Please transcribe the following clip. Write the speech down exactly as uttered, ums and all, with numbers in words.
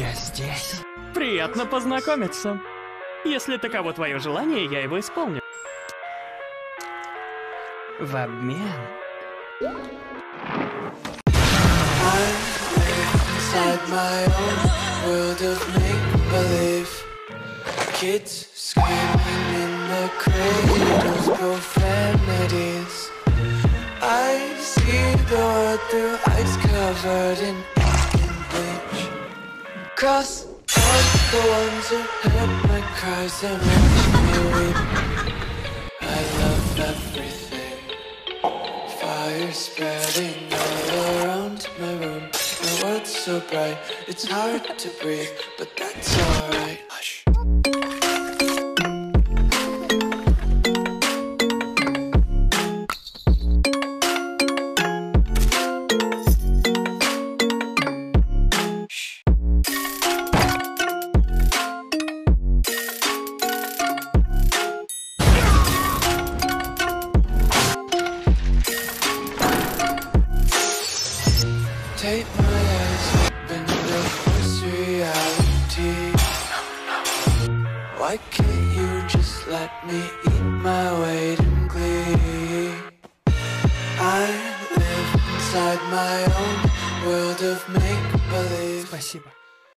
Я здесь. Приятно познакомиться. Если таково твое желание, я его исполню. В обмен... Inside my own world of make-believe, kids screaming in the cradles, profanities. I see the world through ice covered in ink and bleach. Cross out the ones who heard my cries and watched me weep. I love everything. Fire spreading all around my room. The world's so bright, it's hard to breathe, but that's alright. Hush. Take my eyes and look this reality. Why can't you just let me eat my weight in glee? I live inside my own world of make-believe. Спасибо.